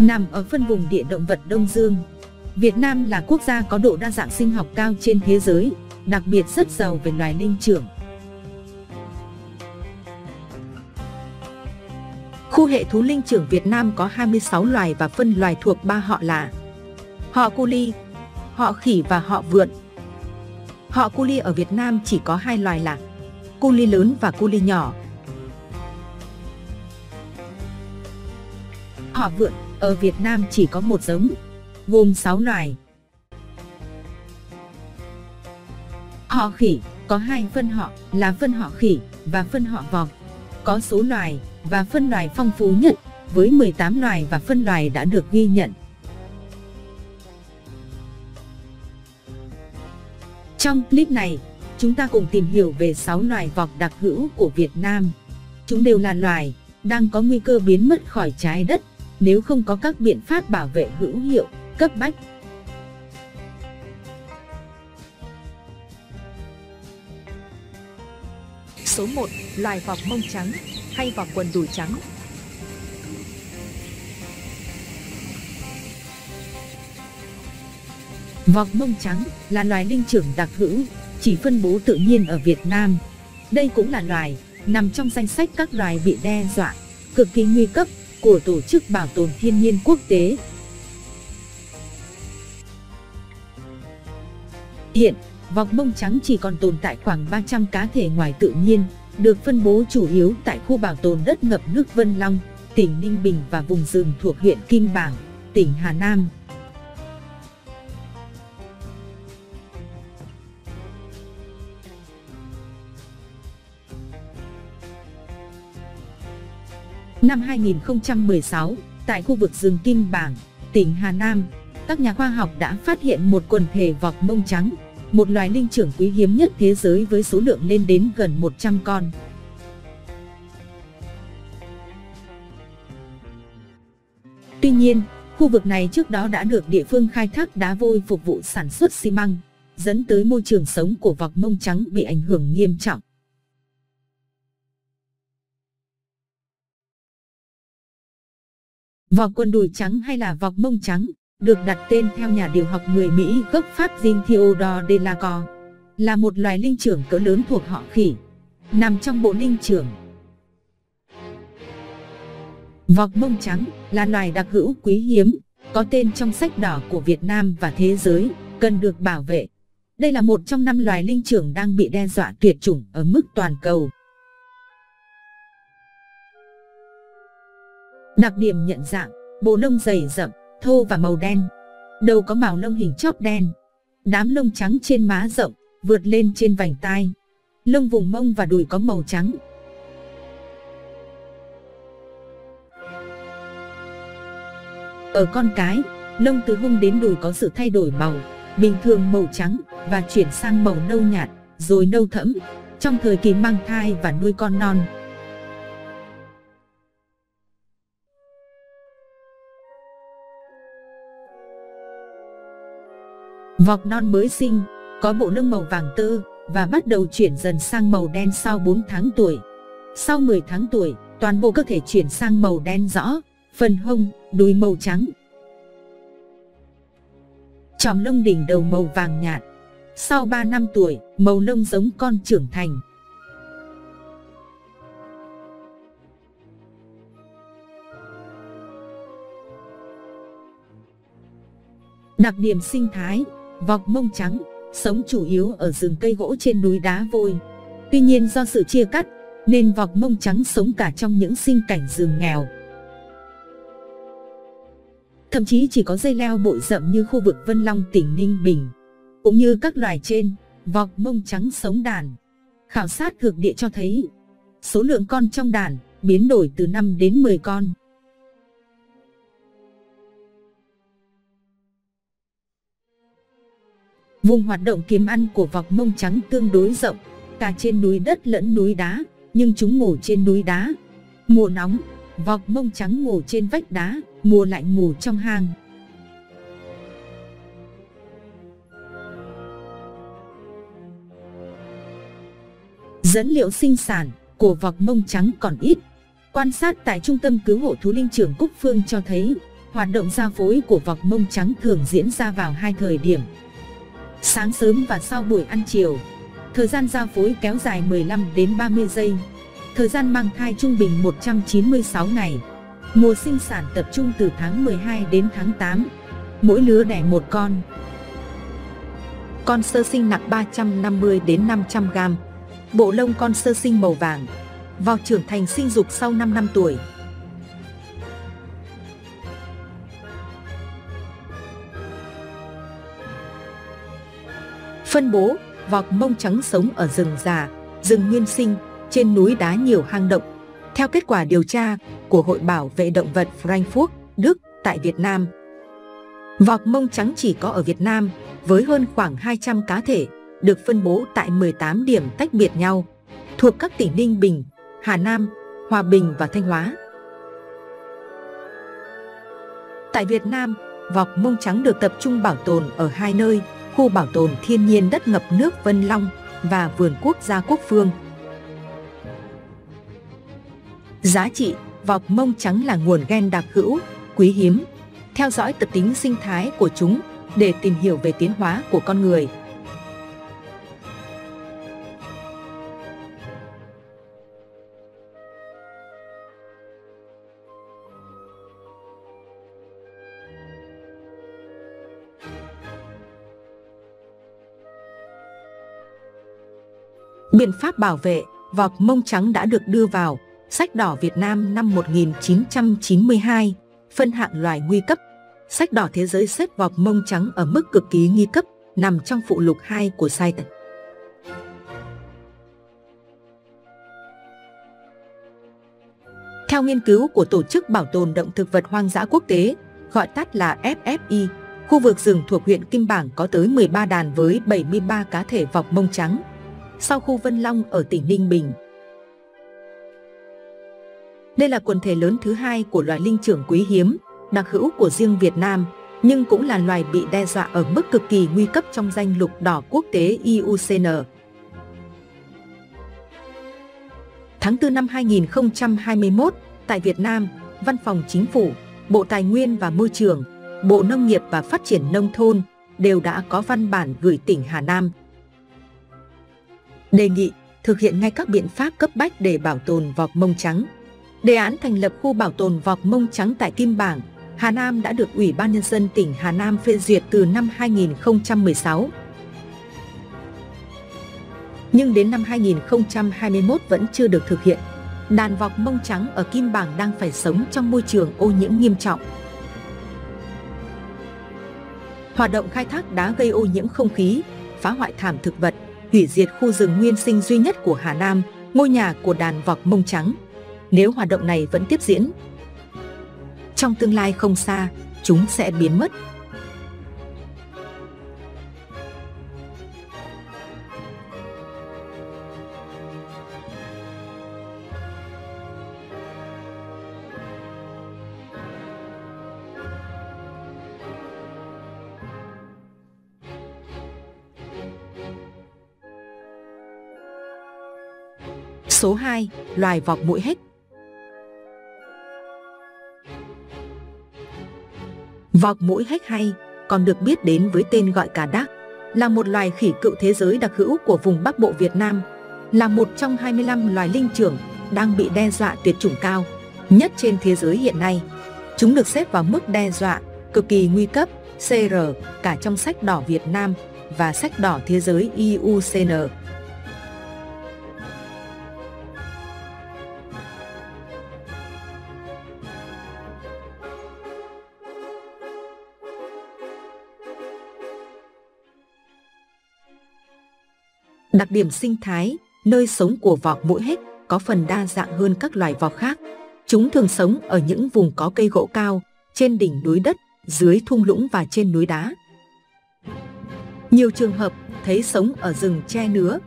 nằm ở phân vùng địa động vật Đông Dương. Việt Nam là quốc gia có độ đa dạng sinh học cao trên thế giới, đặc biệt rất giàu về loài linh trưởng. Khu hệ thú linh trưởng Việt Nam có 26 loài và phân loài thuộc 3 họ là họ cu li, họ khỉ và họ vượn. Họ cu li ở Việt Nam chỉ có 2 loài là cu li lớn và cu li nhỏ. Họ vượn ở Việt Nam chỉ có 1 giống, gồm 6 loài. Họ khỉ có 2 phân họ là phân họ khỉ và phân họ vọc, có số loài và phân loài phong phú nhất với 18 loài và phân loài đã được ghi nhận. Trong clip này, chúng ta cùng tìm hiểu về 6 loài vọc đặc hữu của Việt Nam. Chúng đều là loài đang có nguy cơ biến mất khỏi trái đất nếu không có các biện pháp bảo vệ hữu hiệu, cấp bách. Số 1. Loài vọc mông trắng hay vọc quần đùi trắng. Vọc mông trắng là loài linh trưởng đặc hữu, chỉ phân bố tự nhiên ở Việt Nam. Đây cũng là loài nằm trong danh sách các loài bị đe dọa, cực kỳ nguy cấp của Tổ chức Bảo tồn Thiên nhiên Quốc tế. Hiện, vọc mông trắng chỉ còn tồn tại khoảng 300 cá thể ngoài tự nhiên, được phân bố chủ yếu tại khu bảo tồn đất ngập nước Vân Long, tỉnh Ninh Bình và vùng rừng thuộc huyện Kim Bảng, tỉnh Hà Nam. Năm 2016, tại khu vực rừng Kim Bảng, tỉnh Hà Nam, các nhà khoa học đã phát hiện một quần thể vọc mông trắng, một loài linh trưởng quý hiếm nhất thế giới với số lượng lên đến gần 100 con. Tuy nhiên, khu vực này trước đó đã được địa phương khai thác đá vôi phục vụ sản xuất xi măng, dẫn tới môi trường sống của vọc mông trắng bị ảnh hưởng nghiêm trọng. Vọc quần đùi trắng hay là vọc mông trắng được đặt tên theo nhà điều học người Mỹ gốc Pháp Jean Théodore Delacour, là một loài linh trưởng cỡ lớn thuộc họ khỉ, nằm trong bộ linh trưởng. Vọc mông trắng là loài đặc hữu quý hiếm, có tên trong Sách đỏ của Việt Nam và thế giới, cần được bảo vệ. Đây là một trong 5 loài linh trưởng đang bị đe dọa tuyệt chủng ở mức toàn cầu. Đặc điểm nhận dạng: bộ lông dày rậm, thô và màu đen. Đầu có màu lông hình chóp đen. Đám lông trắng trên má rộng, vượt lên trên vành tai. Lông vùng mông và đùi có màu trắng. Ở con cái, lông từ hông đến đùi có sự thay đổi màu, bình thường màu trắng và chuyển sang màu nâu nhạt, rồi nâu thẫm trong thời kỳ mang thai và nuôi con non. Vọc non mới sinh có bộ lông màu vàng tơ và bắt đầu chuyển dần sang màu đen sau 4 tháng tuổi. Sau 10 tháng tuổi, toàn bộ cơ thể chuyển sang màu đen rõ, phần hông, đùi màu trắng. Chòm lông đỉnh đầu màu vàng nhạt. Sau 3 năm tuổi, màu lông giống con trưởng thành. Đặc điểm sinh thái: vọc mông trắng sống chủ yếu ở rừng cây gỗ trên núi đá vôi. Tuy nhiên do sự chia cắt nên vọc mông trắng sống cả trong những sinh cảnh rừng nghèo. Thậm chí chỉ có dây leo bụi rậm như khu vực Vân Long, tỉnh Ninh Bình. Cũng như các loài trên, vọc mông trắng sống đàn. Khảo sát thực địa cho thấy số lượng con trong đàn biến đổi từ 5 đến 10 con. Vùng hoạt động kiếm ăn của vọc mông trắng tương đối rộng, cả trên núi đất lẫn núi đá, nhưng chúng ngủ trên núi đá. Mùa nóng, vọc mông trắng ngủ trên vách đá, mùa lạnh ngủ trong hang. Dẫn liệu sinh sản của vọc mông trắng còn ít. Quan sát tại Trung tâm Cứu hộ Thú Linh trưởng Cúc Phương cho thấy, Hoạt động giao phối của vọc mông trắng thường diễn ra vào hai thời điểm: sáng sớm và sau buổi ăn chiều. Thời gian giao phối kéo dài 15 đến 30 giây. Thời gian mang thai trung bình 196 ngày. Mùa sinh sản tập trung từ tháng 12 đến tháng 8. Mỗi lứa đẻ một con. Con sơ sinh nặng 350 đến 500 gram. Bộ lông con sơ sinh màu vàng. Vò trưởng thành sinh dục sau 5 năm tuổi. Phân bố: vọc mông trắng sống ở rừng già, rừng nguyên sinh, trên núi đá nhiều hang động. Theo kết quả điều tra của Hội Bảo vệ Động vật Frankfurt, Đức, tại Việt Nam, vọc mông trắng chỉ có ở Việt Nam với hơn khoảng 200 cá thể, được phân bố tại 18 điểm tách biệt nhau, thuộc các tỉnh Ninh Bình, Hà Nam, Hòa Bình và Thanh Hóa. Tại Việt Nam, vọc mông trắng được tập trung bảo tồn ở hai nơi: khu bảo tồn thiên nhiên đất ngập nước Vân Long và vườn quốc gia Cúc Phương. Giá trị: vọc mông trắng là nguồn gen đặc hữu, quý hiếm. Theo dõi tập tính sinh thái của chúng để tìm hiểu về tiến hóa của con người. Biện pháp bảo vệ: vọc mông trắng đã được đưa vào Sách đỏ Việt Nam năm 1992, phân hạng loài nguy cấp. Sách đỏ thế giới xếp vọc mông trắng ở mức cực kỳ nguy cấp, nằm trong phụ lục 2 của site. Theo nghiên cứu của Tổ chức Bảo tồn Động thực vật Hoang dã Quốc tế, gọi tắt là FFI, khu vực rừng thuộc huyện Kim Bảng có tới 13 đàn với 73 cá thể vọc mông trắng, sau khu Vân Long ở tỉnh Ninh Bình. Đây là quần thể lớn thứ hai của loài linh trưởng quý hiếm, đặc hữu của riêng Việt Nam, nhưng cũng là loài bị đe dọa ở mức cực kỳ nguy cấp trong danh lục đỏ quốc tế IUCN. Tháng 4 năm 2021, tại Việt Nam, Văn phòng Chính phủ, Bộ Tài nguyên và Môi trường, Bộ Nông nghiệp và Phát triển Nông thôn đều đã có văn bản gửi tỉnh Hà Nam, đề nghị thực hiện ngay các biện pháp cấp bách để bảo tồn vọc mông trắng. Đề án thành lập khu bảo tồn vọc mông trắng tại Kim Bảng, Hà Nam đã được Ủy ban Nhân dân tỉnh Hà Nam phê duyệt từ năm 2016. Nhưng đến năm 2021 vẫn chưa được thực hiện. Đàn vọc mông trắng ở Kim Bảng đang phải sống trong môi trường ô nhiễm nghiêm trọng. Hoạt động khai thác đá gây ô nhiễm không khí, phá hoại thảm thực vật, hủy diệt khu rừng nguyên sinh duy nhất của Hà Nam, ngôi nhà của đàn vọc mông trắng. Nếu hoạt động này vẫn tiếp diễn, trong tương lai không xa, chúng sẽ biến mất. Số 2. Loài vọc mũi hếch. Vọc mũi hếch, hay còn được biết đến với tên gọi cá đác, là một loài khỉ cựu thế giới đặc hữu của vùng Bắc Bộ Việt Nam, là một trong 25 loài linh trưởng đang bị đe dọa tuyệt chủng cao nhất trên thế giới hiện nay. Chúng được xếp vào mức đe dọa cực kỳ nguy cấp CR cả trong Sách đỏ Việt Nam và Sách đỏ thế giới IUCN. Đặc điểm sinh thái, nơi sống của vọc mũi hếch có phần đa dạng hơn các loài vọc khác. Chúng thường sống ở những vùng có cây gỗ cao, trên đỉnh núi đất, dưới thung lũng và trên núi đá. Nhiều trường hợp thấy sống ở rừng tre nứa.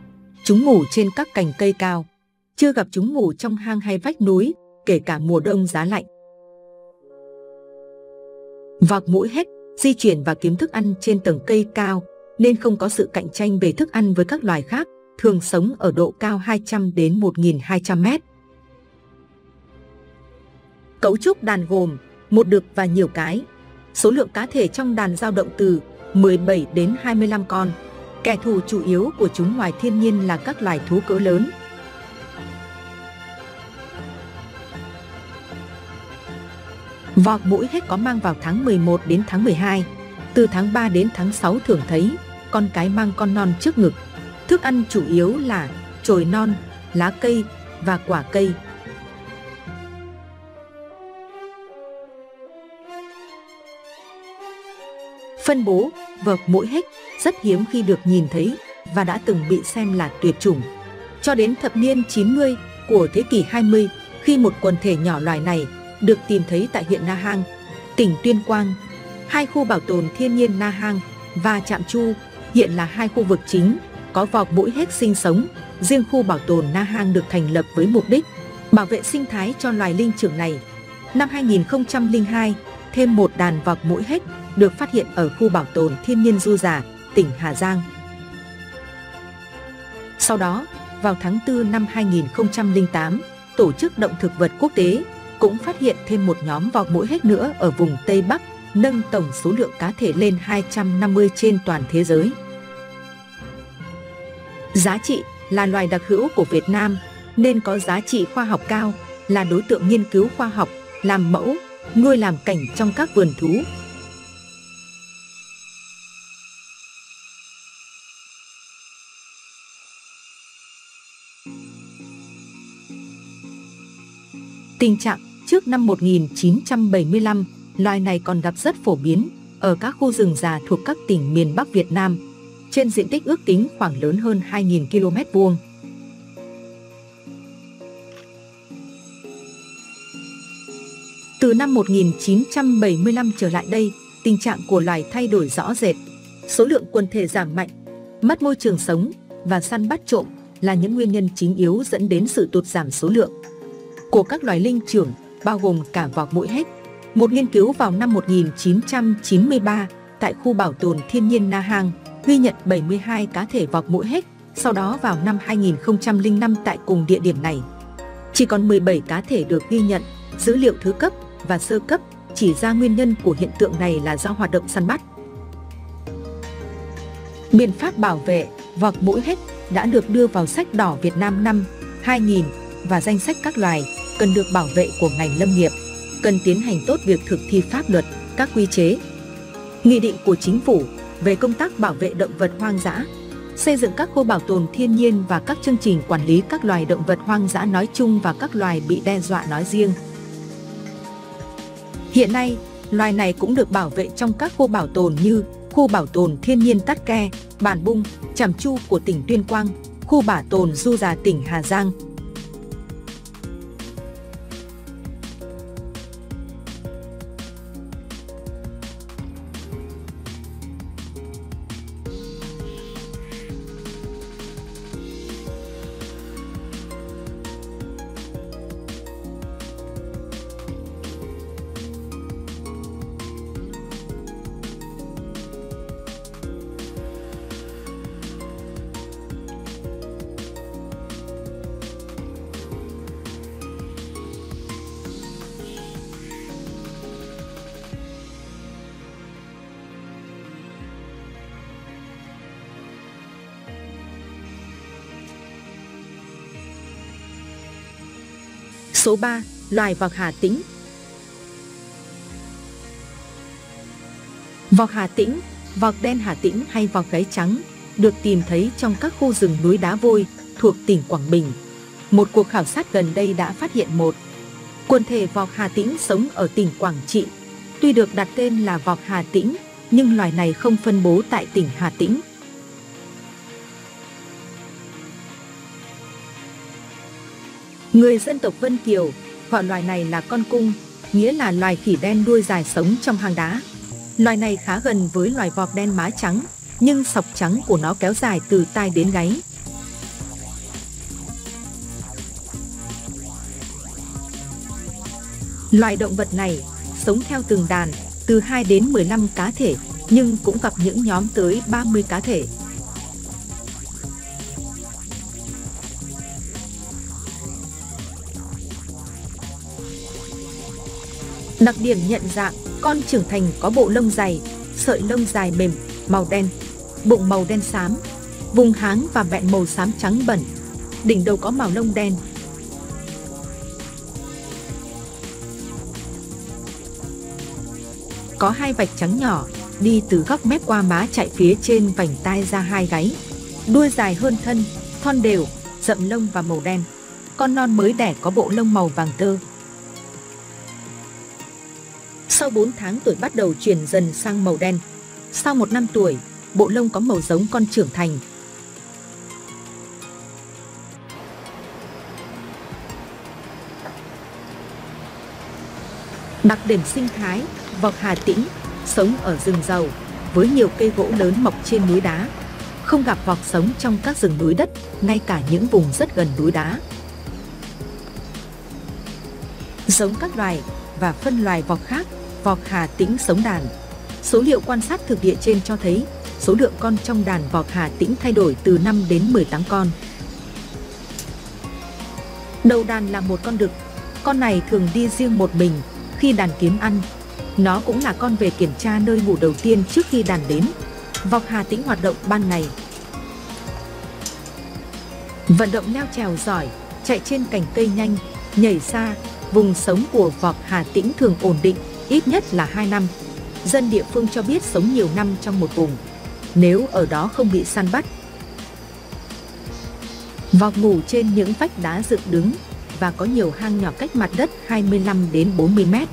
Chúng ngủ trên các cành cây cao. Chưa gặp chúng ngủ trong hang hay vách núi, kể cả mùa đông giá lạnh. Vọc mũi hếch di chuyển và kiếm thức ăn trên tầng cây cao, nên không có sự cạnh tranh về thức ăn với các loài khác, thường sống ở độ cao 200 đến 1.200 mét. Cấu trúc đàn gồm một đực và nhiều cái. Số lượng cá thể trong đàn dao động từ 17 đến 25 con. Kẻ thù chủ yếu của chúng ngoài thiên nhiên là các loài thú cỡ lớn. Vọc mũi hết có mang vào tháng 11 đến tháng 12. Từ tháng 3 đến tháng 6 thường thấy, con cái mang con non trước ngực. Thức ăn chủ yếu là chồi non, lá cây và quả cây. Phân bố vọc mũi hết rất hiếm khi được nhìn thấy và đã từng bị xem là tuyệt chủng. Cho đến thập niên 90 của thế kỷ 20, khi một quần thể nhỏ loài này được tìm thấy tại huyện Na Hang, tỉnh Tuyên Quang. Hai khu bảo tồn thiên nhiên Na Hang và Chạm Chu hiện là hai khu vực chính có vọc mũi hết sinh sống. Riêng khu bảo tồn Na Hang được thành lập với mục đích bảo vệ sinh thái cho loài linh trưởng này. Năm 2002, thêm một đàn vọc mũi hết được phát hiện ở khu bảo tồn thiên nhiên Du Già, tỉnh Hà Giang. Sau đó, vào tháng 4 năm 2008, Tổ chức Động thực vật Quốc tế cũng phát hiện thêm một nhóm vọc mũi hết nữa ở vùng Tây Bắc, nâng tổng số lượng cá thể lên 250 trên toàn thế giới. Giá trị là loài đặc hữu của Việt Nam nên có giá trị khoa học cao, là đối tượng nghiên cứu khoa học, làm mẫu, nuôi làm cảnh trong các vườn thú. Tình trạng trước năm 1975, loài này còn gặp rất phổ biến ở các khu rừng già thuộc các tỉnh miền Bắc Việt Nam, trên diện tích ước tính khoảng lớn hơn 2.000 km2. Từ năm 1975 trở lại đây, tình trạng của loài thay đổi rõ rệt. Số lượng quần thể giảm mạnh, mất môi trường sống và săn bắt trộm là những nguyên nhân chính yếu dẫn đến sự tụt giảm số lượng của các loài linh trưởng, bao gồm cả vọc mũi hết. Một nghiên cứu vào năm 1993 tại khu bảo tồn thiên nhiên Na Hang ghi nhận 72 cá thể vọc mũi hết, sau đó vào năm 2005 tại cùng địa điểm này, chỉ còn 17 cá thể được ghi nhận. Dữ liệu thứ cấp và sơ cấp chỉ ra nguyên nhân của hiện tượng này là do hoạt động săn bắt. Biện pháp bảo vệ vọc mũi hết đã được đưa vào Sách đỏ Việt Nam năm 2000 và danh sách các loài cần được bảo vệ của ngành lâm nghiệp, cần tiến hành tốt việc thực thi pháp luật, các quy chế, nghị định của chính phủ về công tác bảo vệ động vật hoang dã, xây dựng các khu bảo tồn thiên nhiên và các chương trình quản lý các loài động vật hoang dã nói chung và các loài bị đe dọa nói riêng. Hiện nay, loài này cũng được bảo vệ trong các khu bảo tồn như khu bảo tồn thiên nhiên Tát Ke, Bản Bung, Chạm Chu của tỉnh Tuyên Quang, khu bảo tồn Du Già tỉnh Hà Giang. Số 3. Loài vọc Hà Tĩnh. Vọc Hà Tĩnh, vọc đen Hà Tĩnh hay vọc gáy trắng được tìm thấy trong các khu rừng núi đá vôi thuộc tỉnh Quảng Bình. Một cuộc khảo sát gần đây đã phát hiện một quần thể vọc Hà Tĩnh sống ở tỉnh Quảng Trị. Tuy được đặt tên là vọc Hà Tĩnh, nhưng loài này không phân bố tại tỉnh Hà Tĩnh. Người dân tộc Vân Kiều gọi loài này là con cung, nghĩa là loài khỉ đen đuôi dài sống trong hang đá. Loài này khá gần với loài vọc đen má trắng, nhưng sọc trắng của nó kéo dài từ tai đến gáy. Loài động vật này sống theo từng đàn, từ 2 đến 15 cá thể, nhưng cũng gặp những nhóm tới 30 cá thể. Đặc điểm nhận dạng, con trưởng thành có bộ lông dày, sợi lông dài mềm, màu đen, bụng màu đen xám, vùng háng và vẹn màu xám trắng bẩn, đỉnh đầu có màu lông đen. Có hai vạch trắng nhỏ, đi từ góc mép qua má chạy phía trên vành tai ra hai gáy. Đuôi dài hơn thân, thon đều, rậm lông và màu đen. Con non mới đẻ có bộ lông màu vàng tơ. Sau 4 tháng tuổi bắt đầu chuyển dần sang màu đen. Sau 1 năm tuổi, bộ lông có màu giống con trưởng thành. Đặc điểm sinh thái, vọc Hà Tĩnh, sống ở rừng giàu, với nhiều cây gỗ lớn mọc trên núi đá. Không gặp vọc sống trong các rừng núi đất, ngay cả những vùng rất gần núi đá. Giống các loài và phân loài vọc khác, vọc Hà Tĩnh sống đàn. Số liệu quan sát thực địa trên cho thấy, số lượng con trong đàn vọc Hà Tĩnh thay đổi từ 5 đến 18 con. Đầu đàn là một con đực. Con này thường đi riêng một mình khi đàn kiếm ăn. Nó cũng là con về kiểm tra nơi ngủ đầu tiên trước khi đàn đến. Vọc Hà Tĩnh hoạt động ban ngày. Vận động leo trèo giỏi, chạy trên cành cây nhanh, nhảy xa. Vùng sống của vọc Hà Tĩnh thường ổn định, ít nhất là 2 năm. Dân địa phương cho biết sống nhiều năm trong một vùng, nếu ở đó không bị săn bắt. Vọc ngủ trên những vách đá dựng đứng và có nhiều hang nhỏ cách mặt đất 25 đến 40 mét.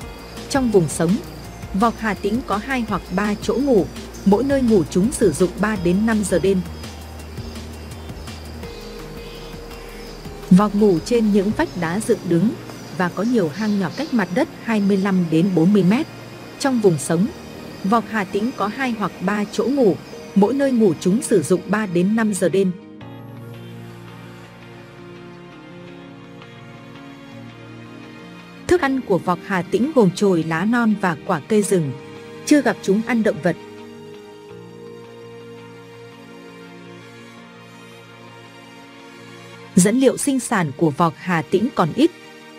Trong vùng sống, vọc Hà Tĩnh có 2 hoặc 3 chỗ ngủ, mỗi nơi ngủ chúng sử dụng 3 đến 5 giờ đêm. Vọc ngủ trên những vách đá dựng đứng và có nhiều hang nhỏ cách mặt đất 25 đến 40 mét. Trong vùng sống, vọc Hà Tĩnh có 2 hoặc 3 chỗ ngủ, mỗi nơi ngủ chúng sử dụng 3 đến 5 giờ đêm. Thức ăn của vọc Hà Tĩnh gồm chồi lá non và quả cây rừng, chưa gặp chúng ăn động vật. Dẫn liệu sinh sản của vọc Hà Tĩnh còn ít.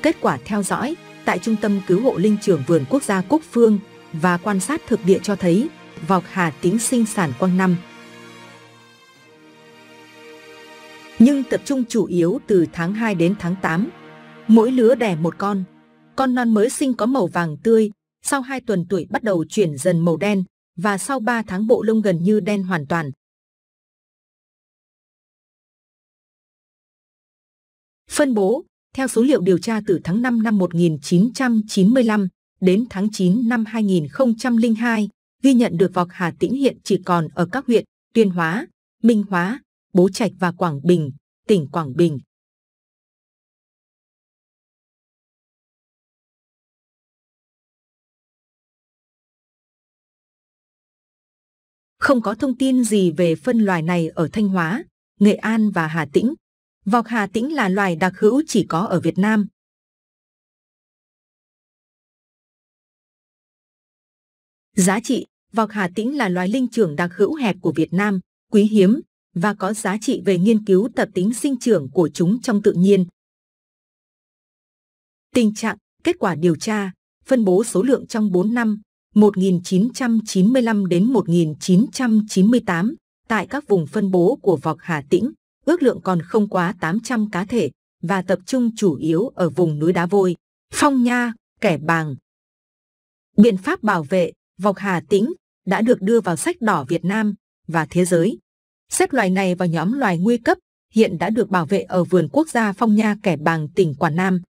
Kết quả theo dõi tại Trung tâm Cứu hộ Linh trưởng Vườn Quốc gia Cúc Phương và quan sát thực địa cho thấy vọc Hà Tĩnh sinh sản quanh năm, nhưng tập trung chủ yếu từ tháng 2 đến tháng 8. Mỗi lứa đẻ một con. Con non mới sinh có màu vàng tươi, sau 2 tuần tuổi bắt đầu chuyển dần màu đen và sau 3 tháng bộ lông gần như đen hoàn toàn. Phân bố theo số liệu điều tra từ tháng 5 năm 1995 đến tháng 9 năm 2002, ghi nhận được vọc Hà Tĩnh hiện chỉ còn ở các huyện Tuyên Hóa, Minh Hóa, Bố Trạch và Quảng Bình, tỉnh Quảng Bình. Không có thông tin gì về phân loài này ở Thanh Hóa, Nghệ An và Hà Tĩnh. Vọc Hà Tĩnh là loài đặc hữu chỉ có ở Việt Nam. Giá trị, vọc Hà Tĩnh là loài linh trưởng đặc hữu hẹp của Việt Nam, quý hiếm và có giá trị về nghiên cứu tập tính sinh trưởng của chúng trong tự nhiên. Tình trạng, kết quả điều tra, phân bố số lượng trong 4 năm 1995 đến 1998 tại các vùng phân bố của vọc Hà Tĩnh. Ước lượng còn không quá 800 cá thể và tập trung chủ yếu ở vùng núi đá vôi, Phong Nha, Kẻ Bàng. Biện pháp bảo vệ vọc Hà Tĩnh đã được đưa vào Sách đỏ Việt Nam và thế giới. Xếp loài này vào nhóm loài nguy cấp, hiện đã được bảo vệ ở Vườn Quốc gia Phong Nha Kẻ Bàng, tỉnh Quảng Nam.